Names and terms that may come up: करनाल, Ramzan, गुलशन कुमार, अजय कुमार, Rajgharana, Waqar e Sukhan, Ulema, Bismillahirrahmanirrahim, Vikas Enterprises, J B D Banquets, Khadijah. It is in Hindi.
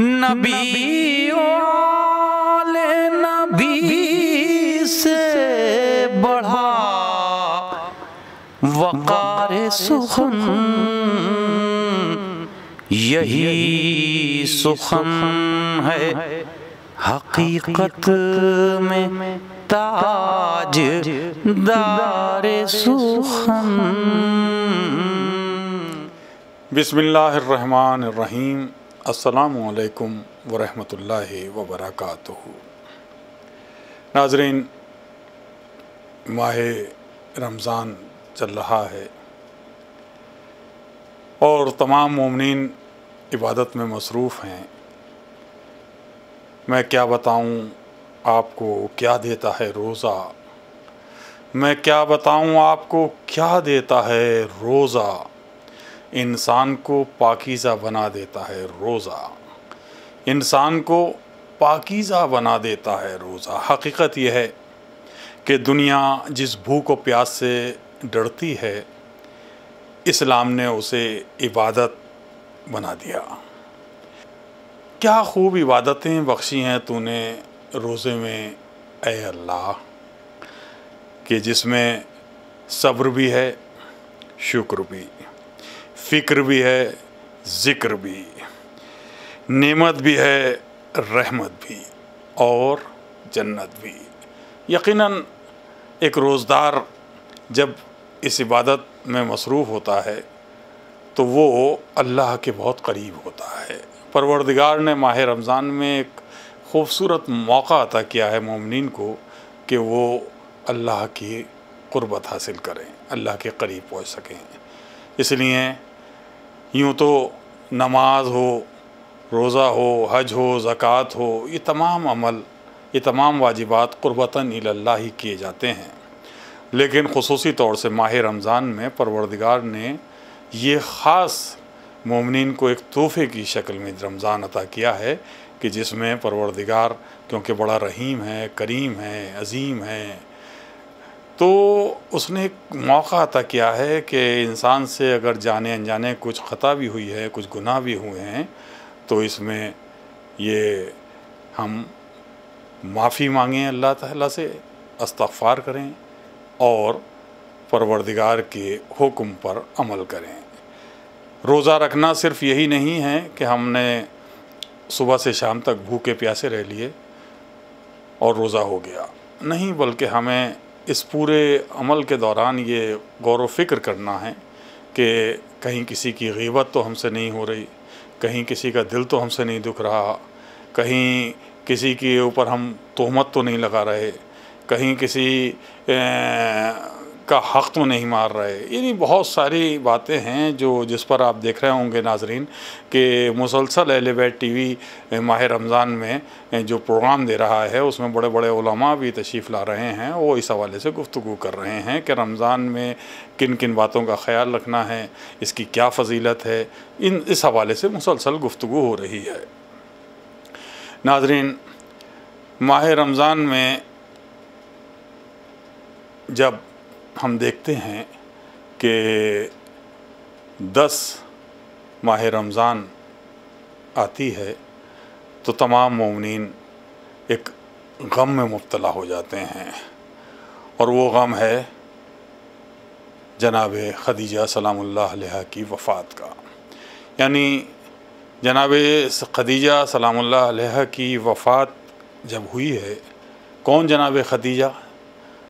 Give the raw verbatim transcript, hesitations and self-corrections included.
नबी वाले नबी से बढ़ा वक़ार सुखन यही सुखन है हकीकत में ताज दारे सुखन। बिस्मिल्लाहिर्रहमानिर्रहीम। अस्सलामु अलैकुम वरहमतुल्लाहि वबरकातुहु। नाज़रीन, माहे रमज़ान चल रहा है और तमाम मोमिनीन इबादत में मसरूफ़ हैं। मैं क्या बताऊं आपको क्या देता है रोज़ा, मैं क्या बताऊं आपको क्या देता है रोज़ा। इंसान को पाकीज़ा बना देता है रोज़ा, इंसान को पाकीज़ा बना देता है रोज़ा। हकीकत यह है कि दुनिया जिस भूख और प्यास से डरती है, इस्लाम ने उसे इबादत बना दिया। क्या खूब इबादतें बख्शी हैं तूने रोज़े में ऐ अल्लाह, कि जिसमें सब्र भी है, शुक्र भी, फ़िक्र भी है, ज़िक्र भी, नेमत भी है, रहमत भी और जन्नत भी। यकीनन एक रोज़दार जब इस इबादत में मसरूफ़ होता है तो वो अल्लाह के बहुत करीब होता है। परवरदिगार ने माह रमज़ान में एक ख़ूबसूरत मौका अता किया है मोमिनीन को कि वो अल्लाह की क़ुर्बत हासिल करें, अल्लाह के करीब पहुँच सकें। इसलिए यूँ तो नमाज हो, रोज़ा हो, हज हो, ज़कात हो, ये तमाम अमल, ये तमाम वाजिबात क़ुर्बतन इलल्लाह ही किए जाते हैं, लेकिन ख़ुसूसी तौर से माह रमज़ान में परवरदिगार ने ये ख़ास मोमिनीन को एक तोहफ़े की शक्ल में रमज़ान अता किया है कि जिसमें परवरदिगार क्योंकि बड़ा रहीम है, करीम है, अज़ीम है, तो उसने एक मौका अता किया है कि इंसान से अगर जाने अनजाने कुछ ख़ता भी हुई है, कुछ गुनाह भी हुए हैं, तो इसमें ये हम माफ़ी मांगें अल्लाह ताला से, इस्तग़फ़ार करें और परवरदिगार के हुक्म पर अमल करें। रोज़ा रखना सिर्फ़ यही नहीं है कि हमने सुबह से शाम तक भूखे प्यासे रह लिए और रोज़ा हो गया, नहीं, बल्कि हमें इस पूरे अमल के दौरान ये गौर व फ़िक्र करना है कि कहीं किसी की ग़ीबत तो हमसे नहीं हो रही, कहीं किसी का दिल तो हमसे नहीं दुख रहा, कहीं किसी के ऊपर हम तोहमत तो नहीं लगा रहे, कहीं किसी का हक़ तो नहीं मार रहे। यानी बहुत सारी बातें हैं जो जिस पर आप देख रहे होंगे नाजरीन कि मुसलसल एलिवेट टीवी माह रमज़ान में जो प्रोग्राम दे रहा है उसमें बड़े बड़े उलमा भी तशरीफ़ ला रहे हैं। वो इस हवाले से गुफ्तगू कर रहे हैं कि रमज़ान में किन किन बातों का ख्याल रखना है, इसकी क्या फजीलत है, इन इस हवाले से मुसलसल गुफ्तगू हो रही है। नाजरीन, माह रमज़ान में जब हम देखते हैं कि दस माह रमज़ान आती है तो तमाम मोमिनीन एक गम में मुब्तला हो जाते हैं और वो गम है जनाब खदीजा सलामुल्लाह अलैहा की वफ़ात का। यानी जनाब खदीजा सलामुल्लाह अलैहा की वफ़ात जब हुई है, कौन जनाब खदीजा